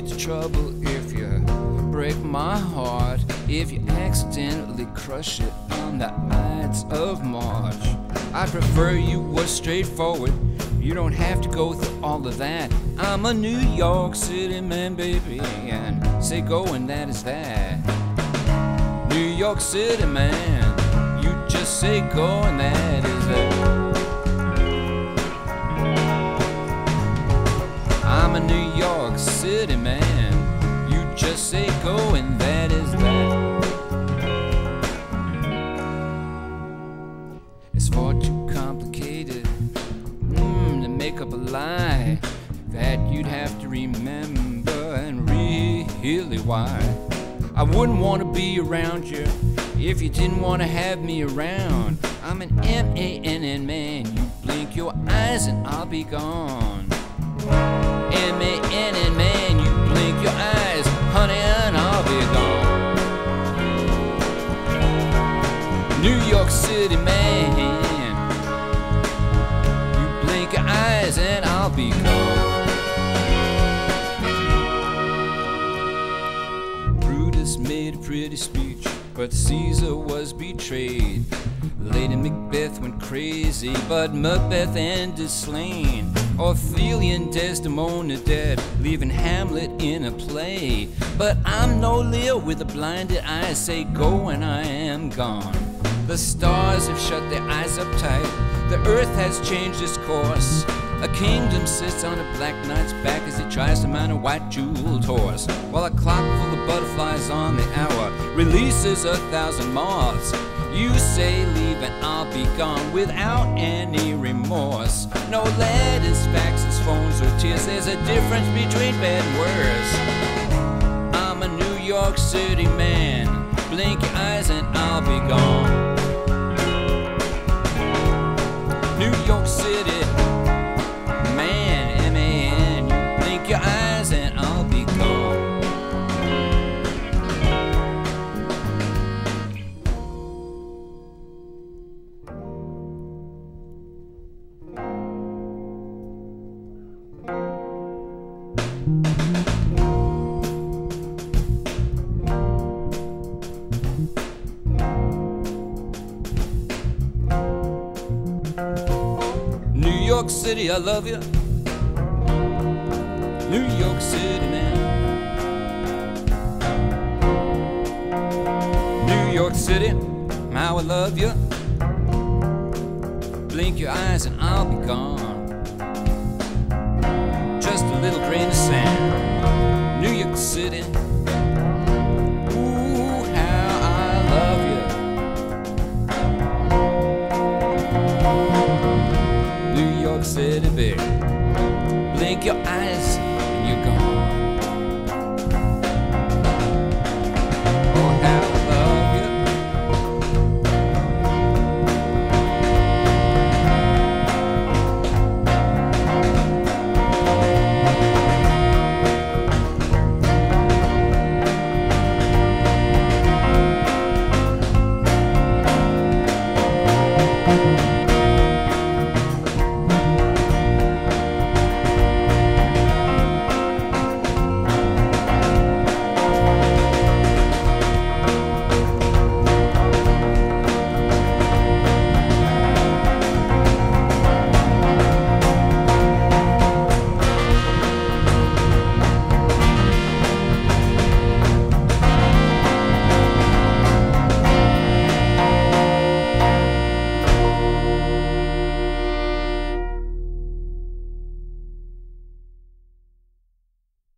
get into trouble if you break my heart, if you accidentally crush it on the Ides of March. I prefer you were straightforward, you don't have to go through all of that. I'm a New York City man, baby, and say go and that is that. New York City man, you just say go and that is that. I'm a New York City man, you just say go and that is that. It's far too complicated to make up a lie that you'd have to remember and really why. I wouldn't want to be around you if you didn't want to have me around. I'm an M-A-N-N man, you blink your eyes and I'll be gone. M-A-N-N man, you blink your eyes, honey, and I'll be gone. New York City man, you blink your eyes and I'll be gone. Brutus made a pretty speech, but Caesar was betrayed. Lady Macbeth went crazy, but Macbeth ended slain. Ophelia and Desdemona dead, leaving Hamlet in a play. But I'm no Lear with a blinded eye, say go and I am gone. The stars have shut their eyes up tight, the earth has changed its course. A kingdom sits on a black knight's back as he tries to mount a white jeweled horse. While a clock full of butterflies on the hour releases 1,000 moths. You say leave and I'll be gone without any remorse. No letters, faxes, phones or tears, there's a difference between bad and worse. I'm a New York City man, blink your eyes and I'll be gone. New York City man, M-A-N, you blink your eyes and I'll be gone. New York City, I love you. New York City, man. New York City, how I love you. Blink your eyes and I'll be gone. Just a little grain of sand. New York City.